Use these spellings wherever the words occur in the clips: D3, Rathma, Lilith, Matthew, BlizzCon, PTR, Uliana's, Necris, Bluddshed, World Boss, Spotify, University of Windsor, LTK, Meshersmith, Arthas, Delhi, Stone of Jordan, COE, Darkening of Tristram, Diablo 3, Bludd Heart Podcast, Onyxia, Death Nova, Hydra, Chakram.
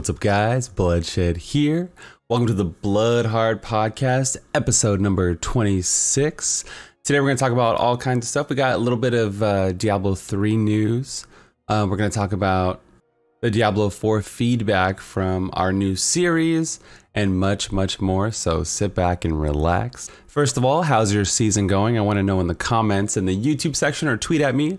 What's up, guys? Bloodshed here. Welcome to the Bludd Heart Podcast, episode number 26. Today we're going to talk about all kinds of stuff. We got a little bit of Diablo 3 news. We're going to talk about the Diablo 4 feedback from our new series and much, much more. So sit back and relax. First of all, how's your season going? I want to know in the comments in the YouTube section or tweet at me.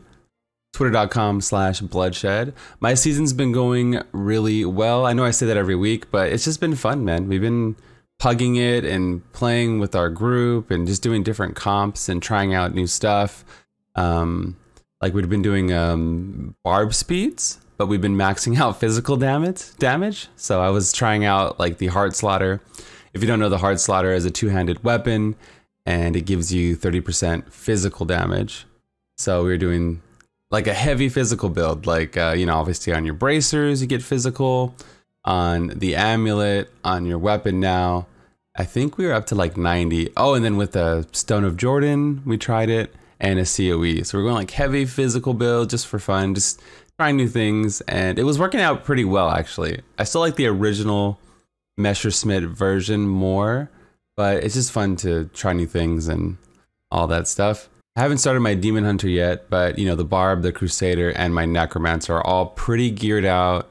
Twitter.com/bloodshed. My season's been going really well. I know I say that every week, but it's just been fun, man. We've been pugging it and playing with our group and just doing different comps and trying out new stuff. Like we've been doing barb speeds, but we've been maxing out physical damage. So I was trying out like the Heart Slaughter. If you don't know, the Heart Slaughter is a two-handed weapon and it gives you 30% physical damage. So we were doing like a heavy physical build, like, you know, obviously on your bracers, you get physical, on the amulet, on your weapon now. I think we were up to like 90. Oh, and then with the Stone of Jordan, we tried it, and a COE. So we're going like heavy physical build just for fun, just trying new things. And it was working out pretty well, actually. I still like the original Meshersmith version more, but it's just fun to try new things and all that stuff. I haven't started my Demon Hunter yet, but you know, the Barb, the Crusader, and my Necromancer are all pretty geared out.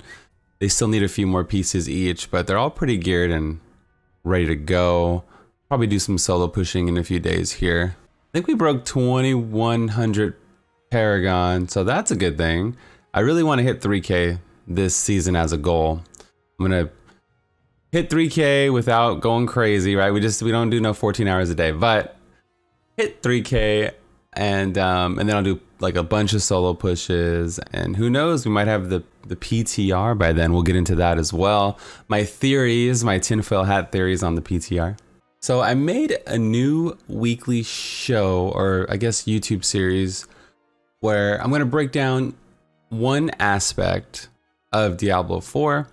They still need a few more pieces each, but they're all pretty geared and ready to go. Probably do some solo pushing in a few days here. I think we broke 2100 Paragon, so that's a good thing. I really want to hit 3K this season as a goal. I'm going to hit 3K without going crazy, right? We don't do no 14 hours a day, but hit 3K. And then I'll do like a bunch of solo pushes, and who knows, we might have the PTR by then. We'll get into that as well. My theories, my tinfoil hat theories on the PTR. So I made a new weekly show, or I guess YouTube series, where I'm gonna break down one aspect of Diablo 4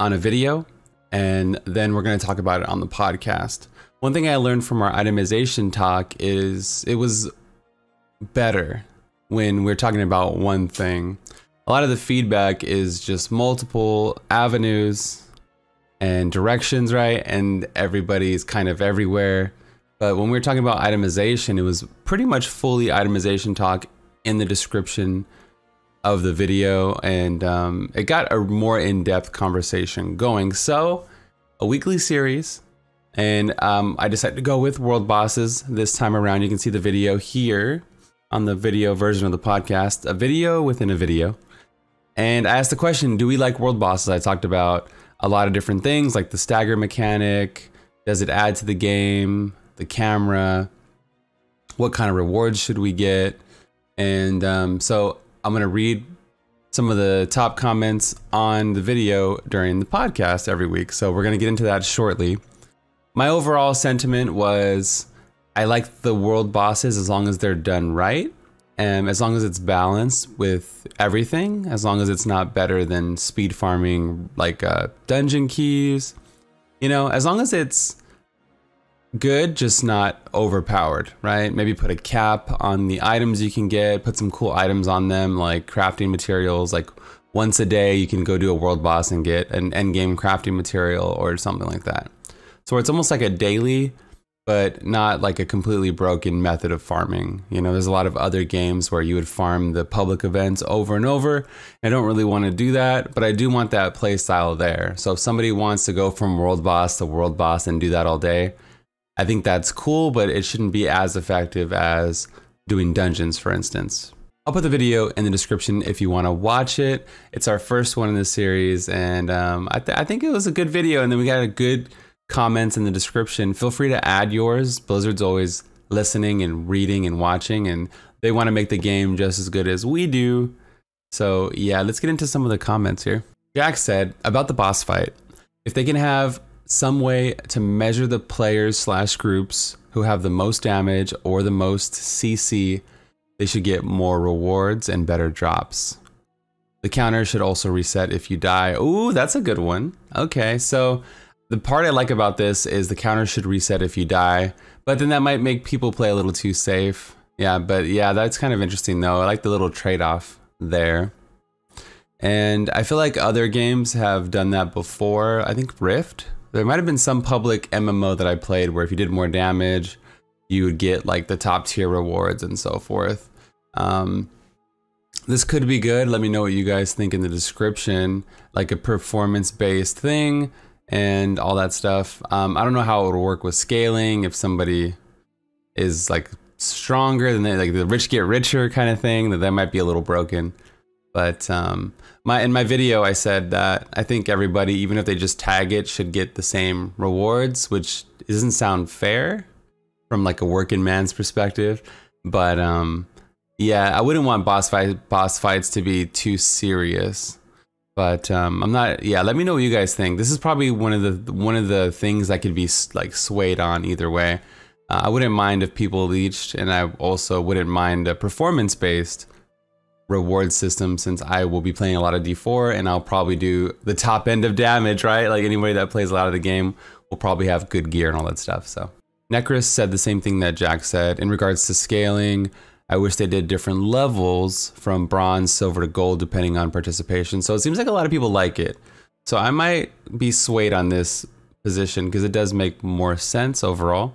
on a video, and then we're gonna talk about it on the podcast. One thing I learned from our itemization talk is it was better when we're talking about one thing. A lot of the feedback is just multiple avenues and directions, right? And everybody's kind of everywhere. But when we were talking about itemization, it was pretty much fully itemization talk in the description of the video, and it got a more in-depth conversation going. So a weekly series, and I decided to go with world bosses this time around. You can see the video here on the video version of the podcast, a video within a video. And I asked the question, do we like world bosses? I talked about a lot of different things, like the stagger mechanic. Does it add to the game? The camera? What kind of rewards should we get? And so I'm gonna read some of the top comments on the video during the podcast every week. So we're gonna get into that shortly. My overall sentiment was, I like the world bosses as long as they're done right, and as long as it's balanced with everything, as long as it's not better than speed farming like dungeon keys, you know, as long as it's good, just not overpowered, right? Maybe put a cap on the items you can get, put some cool items on them, like crafting materials. Like once a day you can go do a world boss and get an end game crafting material or something like that. So it's almost like a daily, but not like a completely broken method of farming. You know, there's a lot of other games where you would farm the public events over and over. I don't really want to do that, but I do want that play style there. So if somebody wants to go from world boss to world boss and do that all day, I think that's cool, but it shouldn't be as effective as doing dungeons, for instance. I'll put the video in the description if you want to watch it. It's our first one in the series, and I think it was a good video, and then we got a good comments in the description. Feel free to add yours. Blizzard's always listening and reading and watching, and they want to make the game just as good as we do. So yeah, let's get into some of the comments here. Jack said about the boss fight, if they can have some way to measure the players / groups who have the most damage or the most CC, they should get more rewards and better drops. The counter should also reset if you die. Ooh, that's a good one. Okay, so the part I like about this is the counter should reset if you die, but then that might make people play a little too safe. Yeah, but yeah, that's kind of interesting though. I like the little trade-off there. And I feel like other games have done that before. I think Rift. There might have been some public MMO that I played where if you did more damage, you would get like the top tier rewards and so forth. This could be good. Let me know what you guys think in the description, like a performance-based thing and all that stuff. I don't know how it would work with scaling, if somebody is like stronger than they, like the rich get richer kind of thing, that might be a little broken. But in my video, I said that I think everybody, even if they just tag it, should get the same rewards, which doesn't sound fair from like a working man's perspective. But yeah, I wouldn't want boss fights to be too serious. But I'm not. Yeah, let me know what you guys think. This is probably one of the things I could be like swayed on either way. I wouldn't mind if people leached, and I also wouldn't mind a performance-based reward system, since I will be playing a lot of D4 and I'll probably do the top end of damage, right? Like anybody that plays a lot of the game will probably have good gear and all that stuff. So Necris said the same thing that Jack said in regards to scaling. I wish they did different levels from bronze, silver to gold, depending on participation. So it seems like a lot of people like it. So I might be swayed on this position because it does make more sense overall.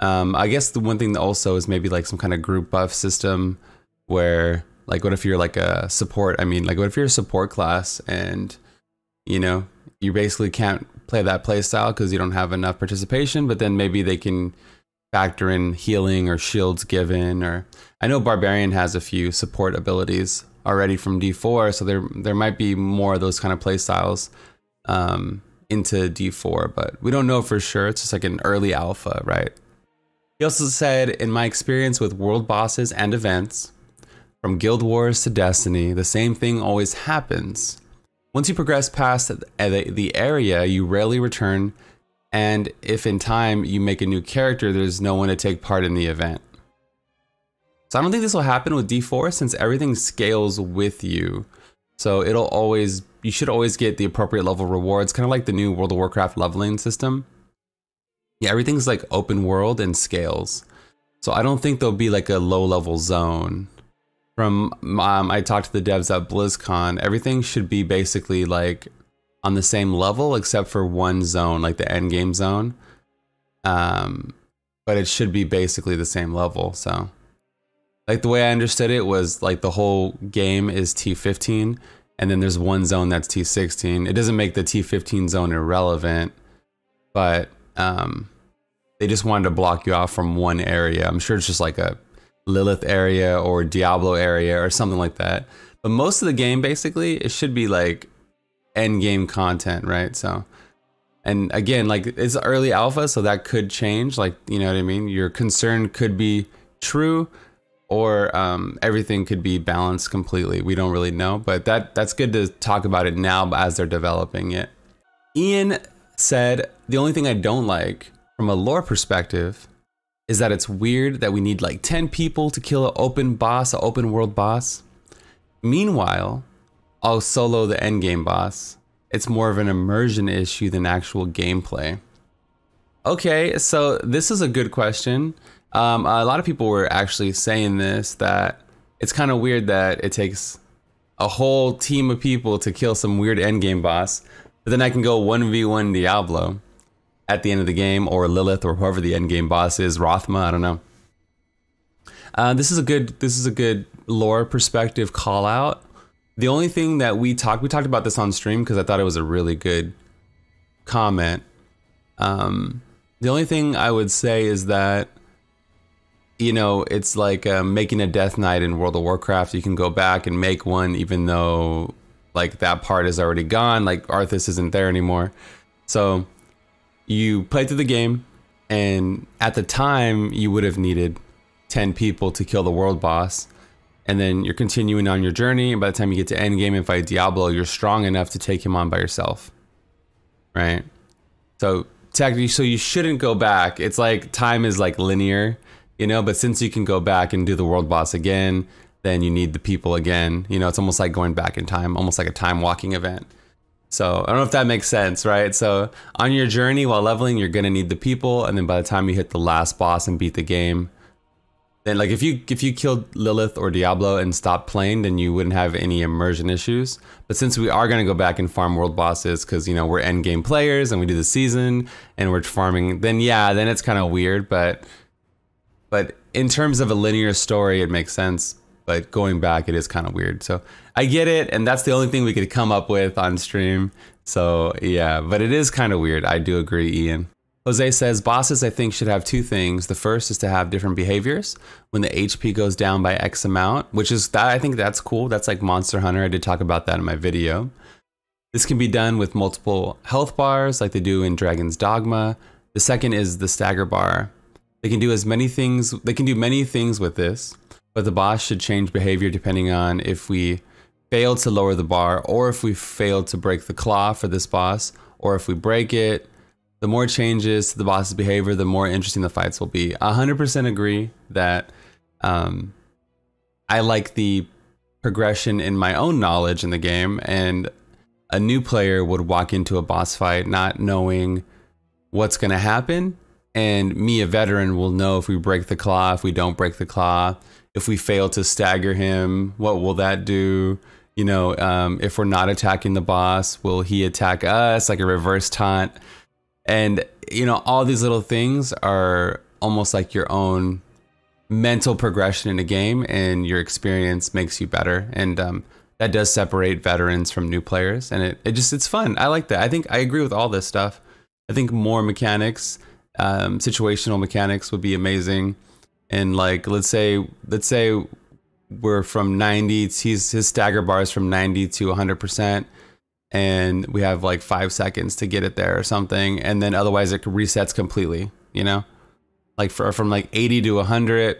I guess the one thing that also is maybe like some kind of group buff system where like, what if you're like a support? I mean, like, what if you're a support class and, you know, you basically can't play that play style because you don't have enough participation, but then maybe they can factor in healing or shields given, or I know Barbarian has a few support abilities already from D4, so there might be more of those kind of play styles into D4, but we don't know for sure. It's just like an early alpha, right? He also said, in my experience with world bosses and events, from Guild Wars to Destiny, the same thing always happens. Once you progress past the area, you rarely return, and if in time you make a new character, there's no one to take part in the event. So I don't think this will happen with D4, since everything scales with you. So it'll always, you should always get the appropriate level rewards, kind of like the new World of Warcraft leveling system. Yeah, everything's like open world and scales. So I don't think there'll be like a low level zone. From I talked to the devs at BlizzCon, everything should be basically like on the same level except for one zone, like the end game zone. But it should be basically the same level. So like the way I understood it was like the whole game is T15 and then there's one zone that's T16. It doesn't make the T15 zone irrelevant, but they just wanted to block you off from one area. I'm sure it's just like a Lilith area or Diablo area or something like that. But most of the game, basically, it should be like end game content, right? So, and again, like it's early alpha, so that could change. Like, you know what I mean? Your concern could be true, or everything could be balanced completely. We don't really know, but that's good to talk about it now as they're developing it. Ian said, the only thing I don't like from a lore perspective is that it's weird that we need like 10 people to kill an open boss, an open world boss. Meanwhile, I'll solo the endgame boss. It's more of an immersion issue than actual gameplay. Okay, so this is a good question. A lot of people were actually saying this, that it's kind of weird that it takes a whole team of people to kill some weird endgame boss, but then I can go 1v1 Diablo at the end of the game, or Lilith, or whoever the endgame boss is, Rathma, I don't know. This is a good lore perspective call out. The only thing that we talked about this on stream because I thought it was a really good comment. The only thing I would say is that, you know, it's like making a Death Knight in World of Warcraft. You can go back and make one, even though like that part is already gone. Like Arthas isn't there anymore, so. You play through the game, and at the time, you would have needed 10 people to kill the world boss. And then you're continuing on your journey, and by the time you get to endgame and fight Diablo, you're strong enough to take him on by yourself. Right? So technically, so you shouldn't go back. It's like time is like linear, you know, but since you can go back and do the world boss again, then you need the people again. You know, it's almost like going back in time, almost like a time walking event. So I don't know if that makes sense, right? So on your journey while leveling, you're gonna need the people, and then by the time you hit the last boss and beat the game, And like if you killed Lilith or Diablo and stopped playing, then you wouldn't have any immersion issues. But since we are going to go back and farm world bosses, because you know we're end game players and we do the season and we're farming, then yeah, then it's kind of weird. But in terms of a linear story, it makes sense. But going back, it is kind of weird. So I get it, and that's the only thing we could come up with on stream. So yeah, but it is kind of weird. I do agree, Ian. Jose says, bosses I think should have two things. The first is to have different behaviors. When the HP goes down by X amount, which is that, I think that's cool. That's like Monster Hunter. I did talk about that in my video. This can be done with multiple health bars like they do in Dragon's Dogma. The second is the stagger bar. They can do as many things. They can do many things with this, but the boss should change behavior depending on if we failed to lower the bar or if we failed to break the claw for this boss or if we break it. The more changes to the boss's behavior, the more interesting the fights will be. 100% agree that I like the progression in my own knowledge in the game, and a new player would walk into a boss fight not knowing what's going to happen, and me, a veteran, will know if we break the claw, if we don't break the claw, if we fail to stagger him, what will that do? You know, if we're not attacking the boss, will he attack us like a reverse taunt? And, you know, all these little things are almost like your own mental progression in a game, and your experience makes you better. And that does separate veterans from new players. And it's fun. I like that. I think I agree with all this stuff. I think more mechanics, situational mechanics would be amazing. And like, let's say we're from 90, his stagger bar is from 90 to 100%. And we have like 5 seconds to get it there or something, and then otherwise it resets completely, you know? Like from like 80 to 100,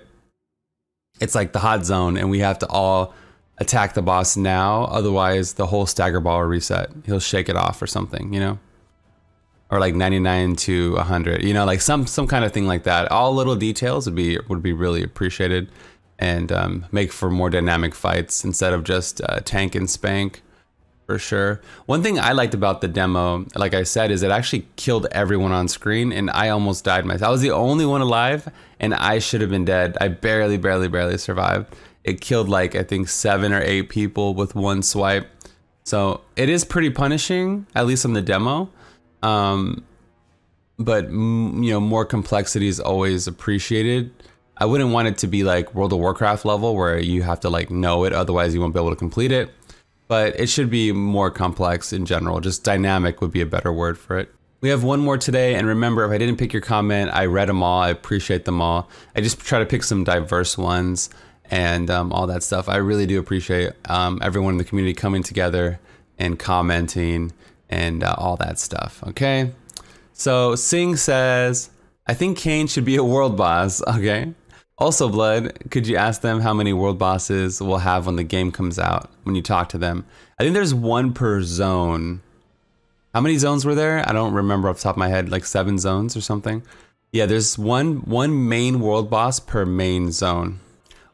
it's like the hot zone, and we have to all attack the boss now, otherwise the whole stagger ball will reset. He'll shake it off or something, you know? Or like 99 to 100, you know, like some kind of thing like that. All little details would be really appreciated, and make for more dynamic fights instead of just tank and spank. For sure. One thing I liked about the demo, like I said, is it actually killed everyone on screen, and I almost died myself. I was the only one alive, and I should have been dead. I barely survived. It killed like, I think 7 or 8 people with one swipe. So it is pretty punishing, at least on the demo. But you know, more complexity is always appreciated. I wouldn't want it to be like World of Warcraft level where you have to like know it, otherwise you won't be able to complete it. But it should be more complex in general. Just dynamic would be a better word for it. We have one more today, and remember, if I didn't pick your comment, I read them all, I appreciate them all. I just try to pick some diverse ones and all that stuff. I really do appreciate everyone in the community coming together and commenting and all that stuff, okay? So Singh says, I think Kane should be a world boss, okay? Also, Bludd, could you ask them how many world bosses we'll have when the game comes out, when you talk to them? I think there's one per zone. How many zones were there? I don't remember off the top of my head, like 7 zones or something. Yeah, there's one main world boss per main zone.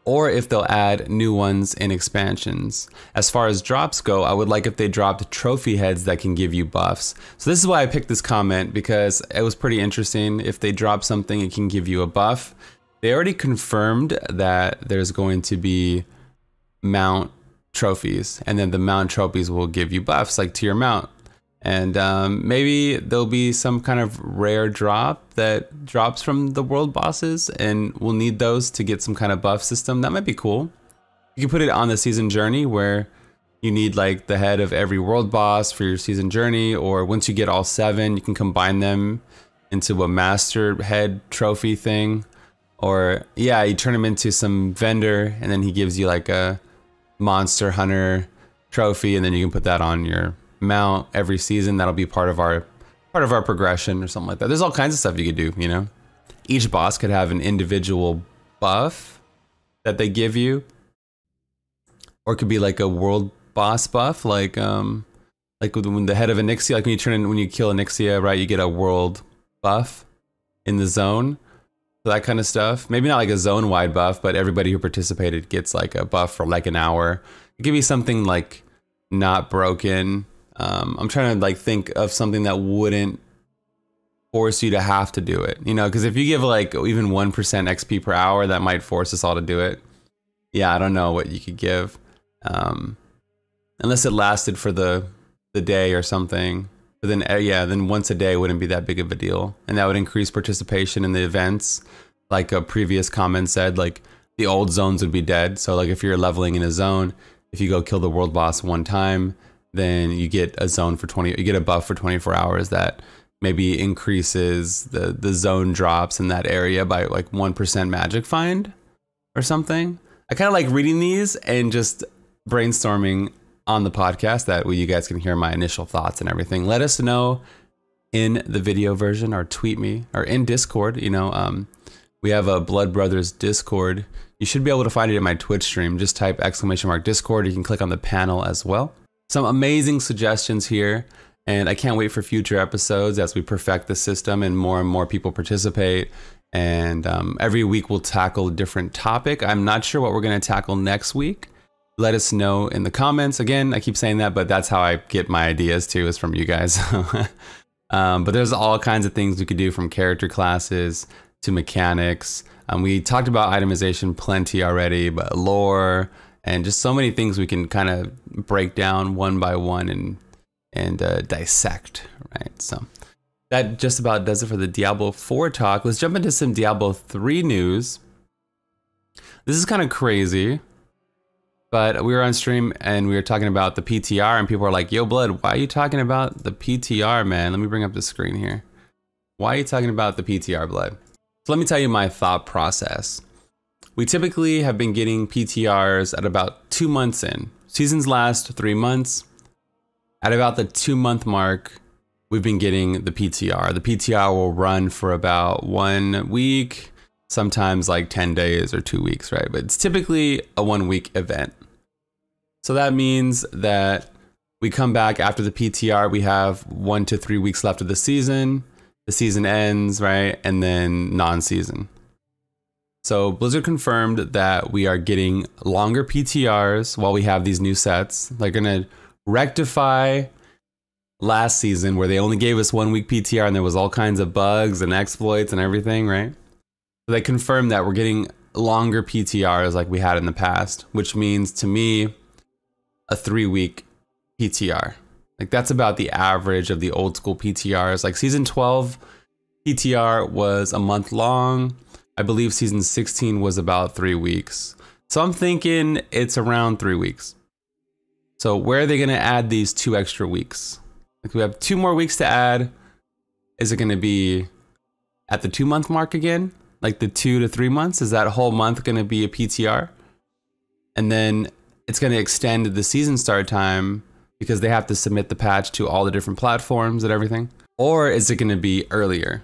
Or if they'll add new ones in expansions. As far as drops go, I would like if they dropped trophy heads that can give you buffs. So this is why I picked this comment, because it was pretty interesting. If they drop something, it can give you a buff. They already confirmed that there's going to be mount trophies, and then the mount trophies will give you buffs like to your mount. And maybe there'll be some kind of rare drop that drops from the world bosses, and we'll need those to get some kind of buff system. That might be cool. You can put it on the season journey where you need like the head of every world boss for your season journey, or once you get all 7, you can combine them into a master head trophy thing. Or, yeah, you turn him into some vendor, and then he gives you like a Monster Hunter trophy, and then you can put that on your mount every season. That'll be part of our progression or something like that. There's all kinds of stuff you could do, you know? Each boss could have an individual buff that they give you. Or it could be like a world boss buff, like when the head of Onyxia, like when you kill Onyxia, right, you get a world buff in the zone. That kind of stuff. Maybe not like a zone-wide buff, but everybody who participated gets like a buff for like an hour. It could be something like not broken. I'm trying to like think of something that wouldn't force you to have to do it, you know, because if you give like even 1% XP per hour, that might force us all to do it. Yeah, I don't know what you could give, unless it lasted for the day or something. But then yeah, then once a day wouldn't be that big of a deal, and that would increase participation in the events. Like a previous comment said, like the old zones would be dead. So like if you're leveling in a zone, if you go kill the world boss one time, then you get a zone for you get a buff for 24 hours that maybe increases the zone drops in that area by like 1% magic find or something. I kind of like reading these and just brainstorming on the podcast, that way you guys can hear my initial thoughts and everything. Let us know in the video version, or tweet me, or in Discord. You know, we have a Bludd Brothers Discord. You should be able to find it in my Twitch stream. Just type !Discord. You can click on the panel as well. Some amazing suggestions here, and I can't wait for future episodes as we perfect the system and more people participate. And every week we'll tackle a different topic. I'm not sure what we're going to tackle next week. Let us know in the comments. Again, I keep saying that, but that's how I get my ideas too, is from you guys. But there's all kinds of things we could do, from character classes to mechanics. We talked about itemization plenty already, but lore, and just so many things we can kind of break down one by one and dissect, right? So that just about does it for the Diablo 4 talk. Let's jump into some Diablo 3 news. This is kind of crazy, but we were on stream and we were talking about the PTR, and people are like, yo, Bludd, why are you talking about the PTR, man? Let me bring up the screen here. Why are you talking about the PTR, Bludd? So let me tell you my thought process. We typically have been getting PTRs at about 2 months in. Seasons last 3 months. At about the 2 month mark, we've been getting the PTR. The PTR will run for about 1 week, sometimes like 10 days or 2 weeks, right? But it's typically a 1 week event. So that means that we come back after the PTR, we have 1 to 3 weeks left of the season ends, right? And then non-season. So Blizzard confirmed that we are getting longer PTRs while we have these new sets. They're gonna rectify last season, where they only gave us 1 week PTR and there was all kinds of bugs and exploits and everything, right? So they confirmed that we're getting longer PTRs like we had in the past, which means to me a 3 week PTR. Like that's about the average of the old school PTRs. Like season 12 PTR was a month long. I believe season 16 was about 3 weeks. So I'm thinking it's around 3 weeks. So where are they gonna add these 2 extra weeks? Like we have 2 more weeks to add. Is it gonna be at the 2 month mark again? Like the 2 to 3 months? Is that whole month gonna be a PTR? And then it's gonna extend the season start time because they have to submit the patch to all the different platforms and everything. Or is it gonna be earlier?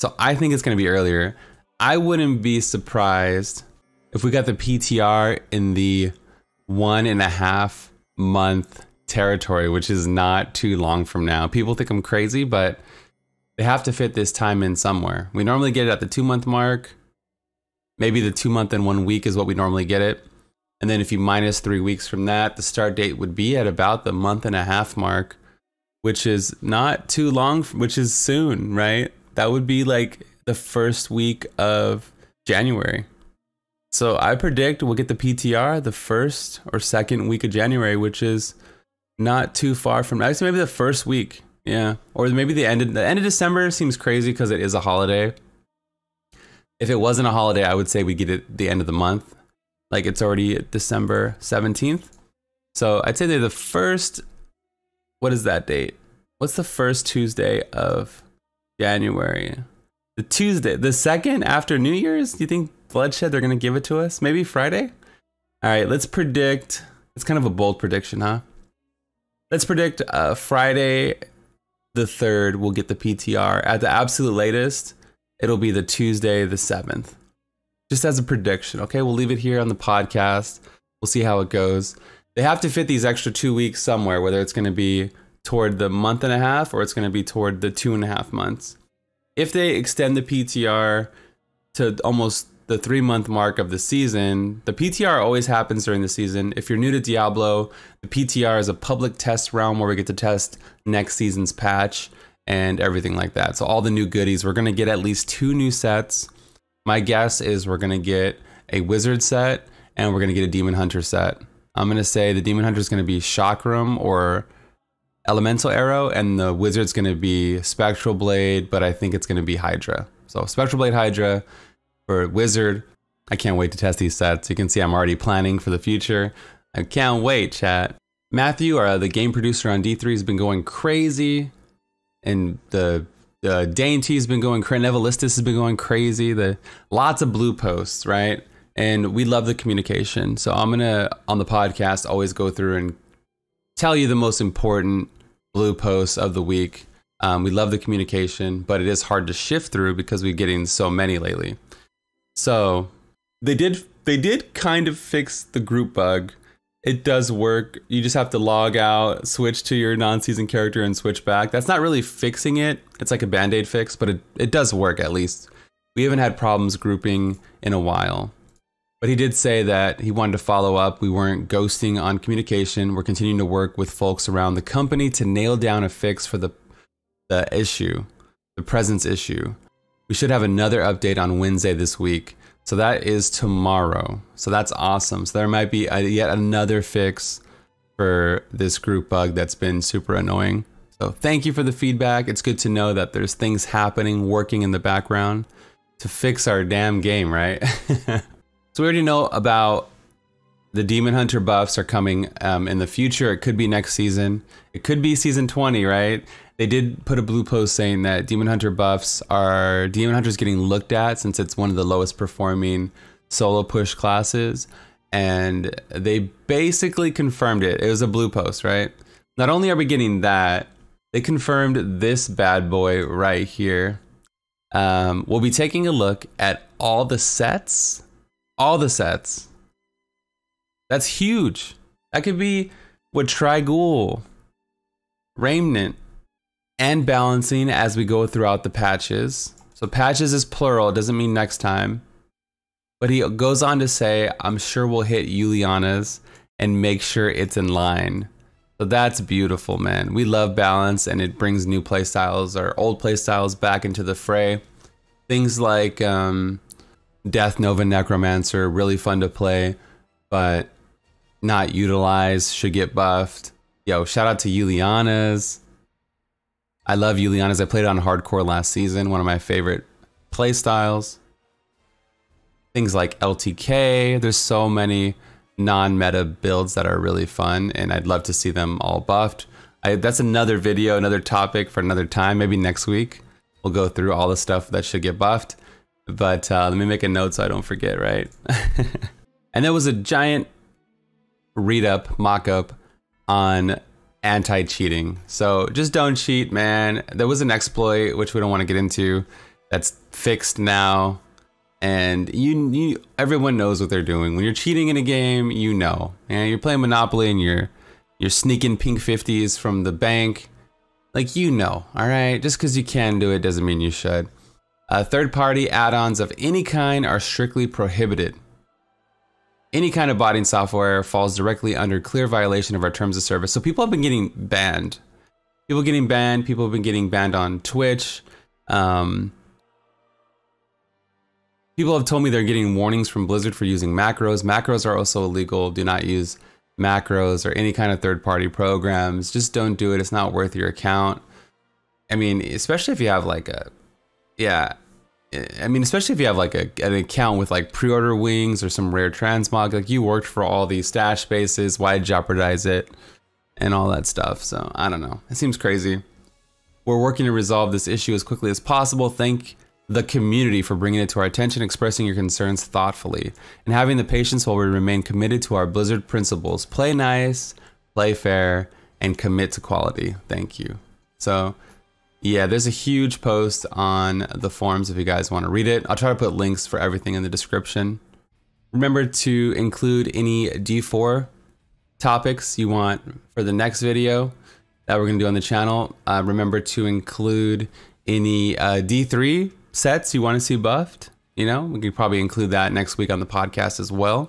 So I think it's gonna be earlier. I wouldn't be surprised if we got the PTR in the 1.5 month territory, which is not too long from now. People think I'm crazy, but they have to fit this time in somewhere. We normally get it at the 2 month mark. Maybe the 2 month and 1 week is what we normally get it. And then if you minus 3 weeks from that, the start date would be at about the 1.5 month mark, which is not too long, which is soon, right? That would be like the first week of January. So I predict we'll get the PTR the first or second week of January, which is not too far from, actually maybe the first week, yeah. Or maybe the end of December seems crazy because it is a holiday. If it wasn't a holiday, I would say we get it the end of the month. Like it's already December 17th. So I'd say they're the first, what is that date? What's the first Tuesday of January? The Tuesday, the second after New Year's? Do you think Bloodshed, they're gonna give it to us? Maybe Friday? All right, let's predict, it's kind of a bold prediction, huh? Let's predict Friday the 3rd we'll get the PTR. At the absolute latest, it'll be the Tuesday the 7th. Just as a prediction, okay? We'll leave it here on the podcast. We'll see how it goes. They have to fit these extra 2 weeks somewhere, whether it's gonna be toward the 1.5 months or it's gonna be toward the 2.5 months. If they extend the PTR to almost the 3 month mark of the season, the PTR always happens during the season. If you're new to Diablo, the PTR is a public test realm where we get to test next season's patch and everything like that. So all the new goodies, we're gonna get at least 2 new sets. My guess is we're gonna get a wizard set and we're gonna get a demon hunter set. I'm gonna say the demon hunter is gonna be Chakram or elemental arrow, and the wizard's gonna be spectral blade, but I think it's gonna be Hydra. So spectral blade, Hydra for wizard. I can't wait to test these sets. You can see I'm already planning for the future. I can't wait, chat. Matthew, the game producer on D3, has been going crazy. And the Dainty's been going crazy. Nevalistis has been going crazy. Lots of blue posts, right? And we love the communication. So I'm going to, on the podcast, always go through and tell you the most important blue posts of the week. We love the communication, but it is hard to shift through because we're getting so many lately. So... They did kind of fix the group bug. It does work. You just have to log out, switch to your non-seasoned character, and switch back. That's not really fixing it. It's like a band-aid fix, but it does work at least. We haven't had problems grouping in a while. But he did say that he wanted to follow up. We weren't ghosting on communication. We're continuing to work with folks around the company to nail down a fix for the issue, the presence issue. We should have another update on Wednesday this week. So that is tomorrow. So that's awesome. So there might be yet another fix for this group bug that's been super annoying. So thank you for the feedback. It's good to know that there's things happening, working in the background to fix our damn game, right? So we already know about the Demon Hunter buffs are coming in the future. It could be next season. It could be season 20, right? They did put a blue post saying that Demon Hunter buffs are... Demon Hunter's getting looked at since it's one of the lowest performing solo push classes. And they basically confirmed it. It was a blue post, right? Not only are we getting that, they confirmed this bad boy right here. We'll be taking a look at all the sets. All the sets. That's huge. That could be with Trigul, Remnant, and balancing as we go throughout the patches. So patches is plural, it doesn't mean next time. But he goes on to say, I'm sure we'll hit Uliana's and make sure it's in line. So that's beautiful, man. We love balance, and it brings new playstyles or old playstyles back into the fray. Things like Death Nova Necromancer, really fun to play, but not utilized, should get buffed. Yo, shout out to Uliana's. I love Uliana's. I played it on hardcore last season, one of my favorite play styles. Things like LTK, there's so many non-meta builds that are really fun, and I'd love to see them all buffed. That's another video, another topic for another time, maybe next week. We'll go through all the stuff that should get buffed, but let me make a note so I don't forget, right? And there was a giant read-up, mock-up on anti-cheating. So just don't cheat, man. There was an exploit, which we don't want to get into, that's fixed now. And everyone knows what they're doing. When you're cheating in a game, you know. And you're playing Monopoly and you're sneaking pink 50s from the bank. Like, you know, all right? Just because you can do it doesn't mean you should. Third-party add-ons of any kind are strictly prohibited. Any kind of botting software falls directly under clear violation of our terms of service. So people have been getting banned. People have been getting banned on Twitch. People have told me they're getting warnings from Blizzard for using macros. Macros are also illegal. Do not use macros or any kind of third-party programs. Just don't do it. It's not worth your account. I mean, especially if you have like a... Yeah. I mean, especially if you have like an account with like pre-order wings or some rare transmog, like you worked for all these stash spaces, why jeopardize it and all that stuff. So I don't know. It seems crazy. We're working to resolve this issue as quickly as possible. Thank the community for bringing it to our attention, expressing your concerns thoughtfully, and having the patience while we remain committed to our Blizzard principles. Play nice, play fair, and commit to quality. Thank you. So... yeah, there's a huge post on the forums if you guys want to read it. I'll try to put links for everything in the description. Remember to include any D4 topics you want for the next video that we're going to do on the channel. Remember to include any D3 sets you want to see buffed. You know, we could probably include that next week on the podcast as well.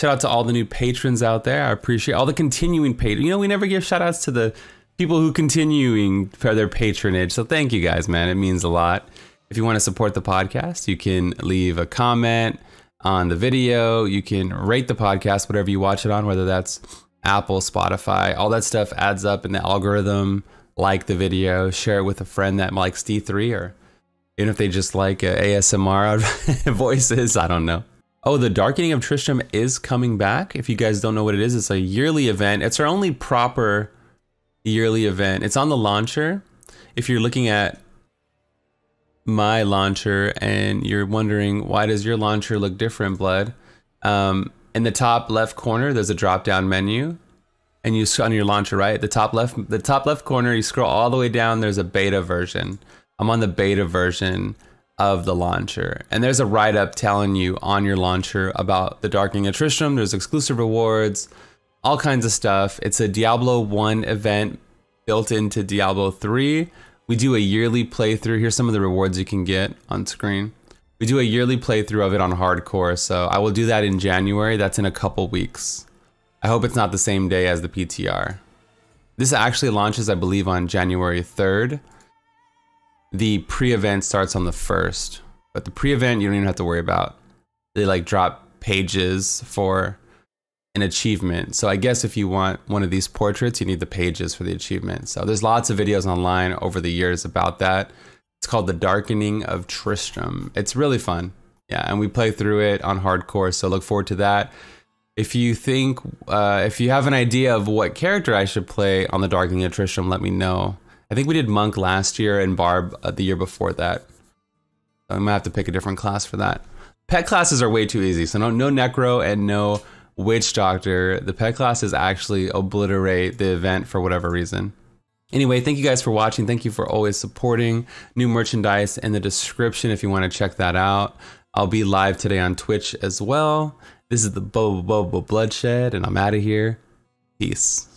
Shout out to all the new patrons out there. I appreciate all the continuing patrons. You know, we never give shout outs to the people who continuing for their patronage. So thank you guys, man. It means a lot. If you want to support the podcast, you can leave a comment on the video. You can rate the podcast, whatever you watch it on, whether that's Apple, Spotify, all that stuff adds up in the algorithm. Like the video, share it with a friend that likes D3, or even if they just like ASMR voices, I don't know. Oh, the Darkening of Tristram is coming back. If you guys don't know what it is, it's a yearly event. It's our only proper yearly event. It's on the launcher. If you're looking at my launcher and you're wondering, why does your launcher look different, Bludd? In the top left corner, there's a drop-down menu. And you on your launcher, right? The top left corner, you scroll all the way down, there's a beta version. I'm on the beta version of the launcher. And there's a write-up telling you on your launcher about the Darkening of Tristram. There's exclusive rewards, all kinds of stuff. It's a Diablo 1 event built into Diablo 3. We do a yearly playthrough. Here's some of the rewards you can get on screen. We do a yearly playthrough of it on hardcore. So I will do that in January. That's in a couple weeks. I hope it's not the same day as the PTR. This actually launches, I believe, on January 3rd. The pre-event starts on the 1st, but the pre-event you don't even have to worry about. They like drop pages for an achievement. So I guess if you want one of these portraits, you need the pages for the achievement. So there's lots of videos online over the years about that. It's called The Darkening of Tristram. It's really fun. Yeah, and we play through it on hardcore, so look forward to that. If you think, if you have an idea of what character I should play on the Darkening of Tristram, let me know. I think we did Monk last year and Barb the year before that. I'm gonna have to pick a different class for that. Pet classes are way too easy, so no Necro and no Witch Doctor. The pet classes actually obliterate the event for whatever reason. Anyway, thank you guys for watching. Thank you for always supporting. New merchandise in the description if you want to check that out. I'll be live today on Twitch as well. This is the Bloodshed, and I'm out of here. Peace.